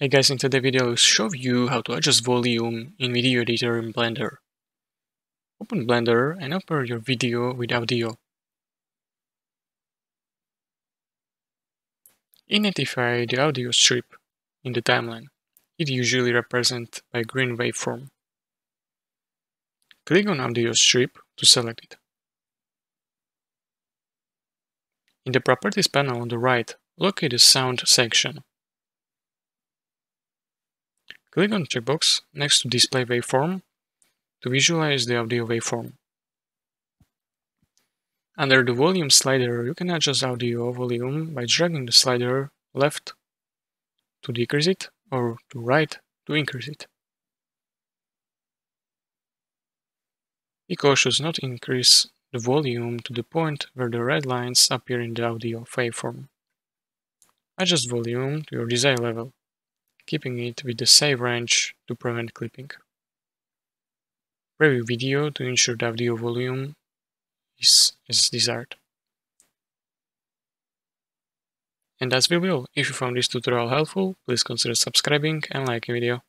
Hey guys, in today's video I'll show you how to adjust volume in video editor in Blender. Open Blender and open your video with audio. Identify the audio strip in the timeline. It usually represents by green waveform. Click on audio strip to select it. In the properties panel on the right, locate the sound section. Click on the checkbox next to Display Waveform to visualize the audio waveform. Under the Volume slider, you can adjust audio volume by dragging the slider left to decrease it or to right to increase it. Be cautious not to increase the volume to the point where the red lines appear in the audio waveform. Adjust volume to your desired level, keeping it with the save range to prevent clipping. Preview video to ensure the audio volume is as desired. And that's the video. If you found this tutorial helpful, please consider subscribing and liking the video.